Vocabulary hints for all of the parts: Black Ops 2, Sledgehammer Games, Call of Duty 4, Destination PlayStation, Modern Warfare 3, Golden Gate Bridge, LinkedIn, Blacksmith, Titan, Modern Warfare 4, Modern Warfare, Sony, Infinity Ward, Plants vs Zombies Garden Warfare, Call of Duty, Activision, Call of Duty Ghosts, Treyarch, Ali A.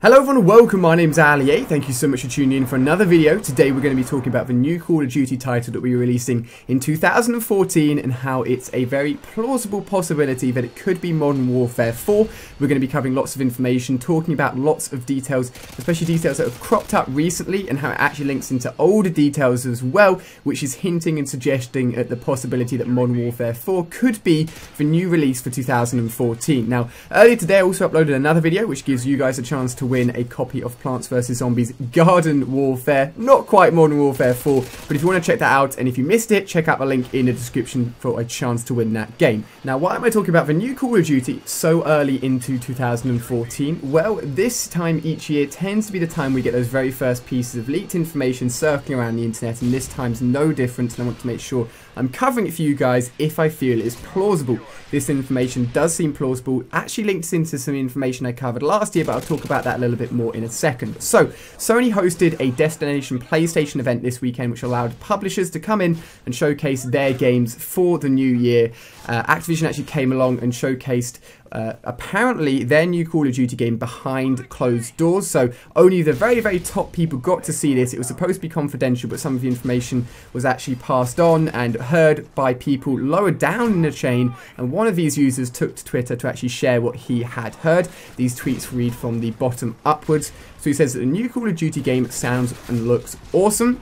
Hello everyone, welcome. My name's Ali A. Thank you so much for tuning in for another video. Today we're going to be talking about the new Call of Duty title that we're releasing in 2014 and how it's a very plausible possibility that it could be Modern Warfare 4. We're going to be covering lots of information, talking about lots of details, especially details that have cropped up recently and how it actually links into older details as well, which is hinting and suggesting at the possibility that Modern Warfare 4 could be the new release for 2014. Now, earlier today I also uploaded another video which gives you guys a chance to win a copy of Plants vs Zombies Garden Warfare. Not quite Modern Warfare 4, but if you want to check that out, and if you missed it, check out the link in the description for a chance to win that game. Now, why am I talking about the new Call of Duty so early into 2014? Well, this time each year tends to be the time we get those very first pieces of leaked information circling around the internet, and this time's no different, and I want to make sure I'm covering it for you guys if I feel it's plausible. This information does seem plausible, actually links into some information I covered last year, but I'll talk about that a little bit more in a second. So, Sony hosted a Destination PlayStation event this weekend which allowed publishers to come in and showcase their games for the new year. Activision actually came along and showcased apparently their new Call of Duty game behind closed doors, so only the very top people got to see this. It was supposed to be confidential, but some of the information was actually passed on and heard by people lower down in the chain, and one of these users took to Twitter to actually share what he had heard. These tweets read from the bottom upwards. So he says that the new Call of Duty game sounds and looks awesome.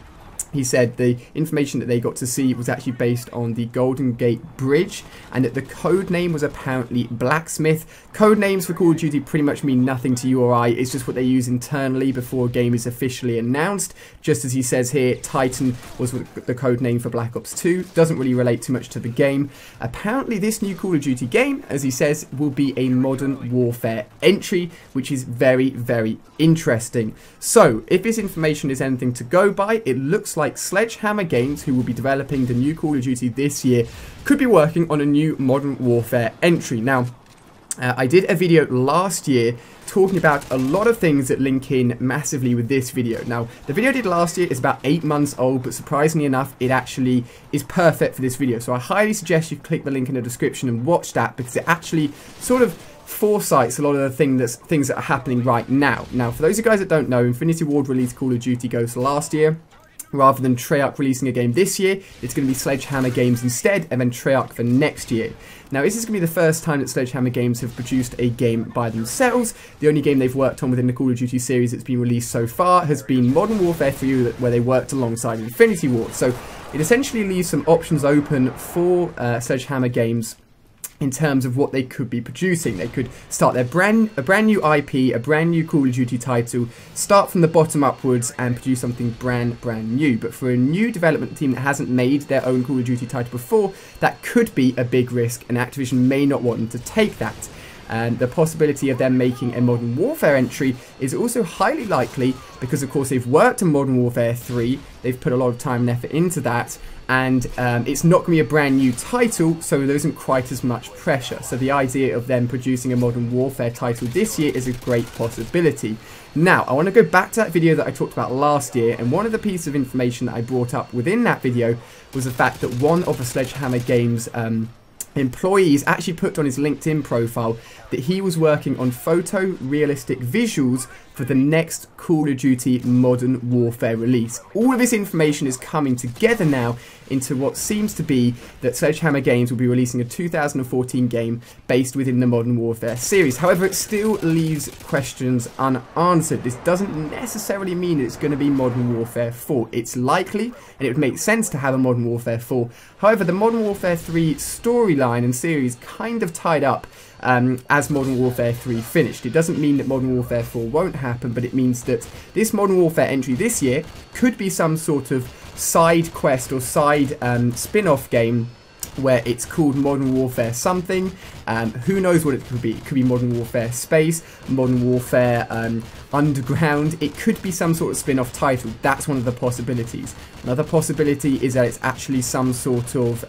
He said the information that they got to see was actually based on the Golden Gate Bridge, and that the code name was apparently Blacksmith. Code names for Call of Duty pretty much mean nothing to you or I. It's just what they use internally before a game is officially announced. Just as he says here, Titan was the code name for Black Ops 2. Doesn't really relate too much to the game. Apparently this new Call of Duty game, as he says, will be a Modern Warfare entry, which is very interesting. So if this information is anything to go by, it looks like Sledgehammer Games, who will be developing the new Call of Duty this year, could be working on a new Modern Warfare entry. Now, I did a video last year talking about a lot of things that link in massively with this video. Now, the video I did last year is about 8 months old, but surprisingly enough, it actually is perfect for this video. So I highly suggest you click the link in the description and watch that, because it actually sort of foresights a lot of the things that are happening right now. Now, for those of you guys that don't know, Infinity Ward released Call of Duty Ghosts last year. Rather than Treyarch releasing a game this year, it's going to be Sledgehammer Games instead, and then Treyarch for next year. Now, this is going to be the first time that Sledgehammer Games have produced a game by themselves. The only game they've worked on within the Call of Duty series that's been released so far has been Modern Warfare 3, where they worked alongside Infinity Ward. So it essentially leaves some options open for Sledgehammer Games in terms of what they could be producing. They could start their brand new IP, a brand new Call of Duty title, start from the bottom upwards and produce something brand new. But for a new development team that hasn't made their own Call of Duty title before, that could be a big risk, and Activision may not want them to take that. And the possibility of them making a Modern Warfare entry is also highly likely, because of course they've worked on Modern Warfare 3, they've put a lot of time and effort into that, and it's not going to be a brand new title, so there isn't quite as much pressure. So the idea of them producing a Modern Warfare title this year is a great possibility. Now, I want to go back to that video that I talked about last year, and one of the pieces of information that I brought up within that video was the fact that one of the Sledgehammer Games employees actually put on his LinkedIn profile that he was working on photorealistic visuals for the next Call of Duty Modern Warfare release. All of this information is coming together now into what seems to be that Sledgehammer Games will be releasing a 2014 game based within the Modern Warfare series. However, it still leaves questions unanswered. This doesn't necessarily mean it's going to be Modern Warfare 4. It's likely, and it would make sense to have a Modern Warfare 4. However, the Modern Warfare 3 storyline and series kind of tied up as Modern Warfare 3 finished. It doesn't mean that Modern Warfare 4 won't happen, but it means that this Modern Warfare entry this year could be some sort of side quest or side spin-off game where it's called Modern Warfare something. Who knows what it could be. It could be Modern Warfare Space, Modern Warfare Underground. It could be some sort of spin-off title. That's one of the possibilities. Another possibility is that it's actually some sort of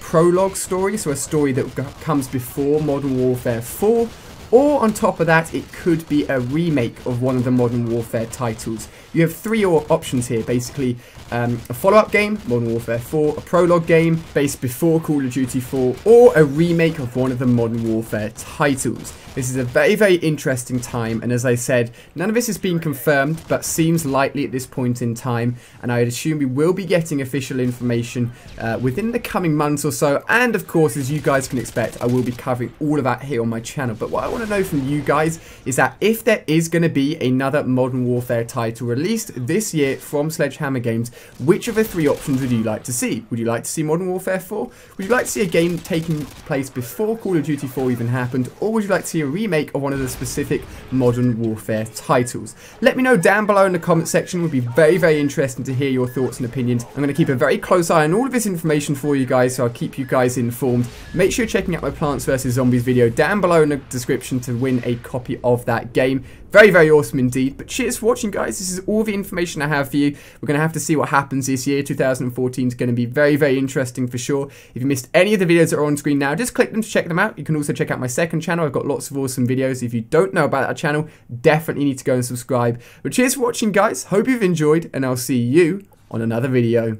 prologue story, so a story that comes before Modern Warfare 4, or on top of that, it could be a remake of one of the Modern Warfare titles. you have three options here, basically. A follow-up game, Modern Warfare 4, a prologue game based before Call of Duty 4, or a remake of one of the Modern Warfare titles. This is a very, very interesting time, and as I said, none of this has been confirmed, but seems likely at this point in time, and I would assume we will be getting official information within the coming months or so, and of course, as you guys can expect, I will be covering all of that here on my channel. But what I want to know from you guys is that if there is going to be another Modern Warfare title released this year from Sledgehammer Games, which of the three options would you like to see? Would you like to see Modern Warfare 4? Would you like to see a game taking place before Call of Duty 4 even happened? Or would you like to see a remake of one of the specific Modern Warfare titles? Let me know down below in the comment section. It would be very, very interesting to hear your thoughts and opinions. I'm going to keep a very close eye on all of this information for you guys, so I'll keep you guys informed. Make sure you're checking out my Plants vs Zombies video down below in the description to win a copy of that game. Very, very awesome indeed. But cheers for watching, guys. This is all the information I have for you. We're going to have to see what happens this year. 2014 is going to be very, very interesting for sure. If you missed any of the videos that are on screen now, just click them to check them out. You can also check out my second channel. I've got lots of awesome videos. If you don't know about that channel, definitely need to go and subscribe. But cheers for watching, guys. Hope you've enjoyed, and I'll see you on another video.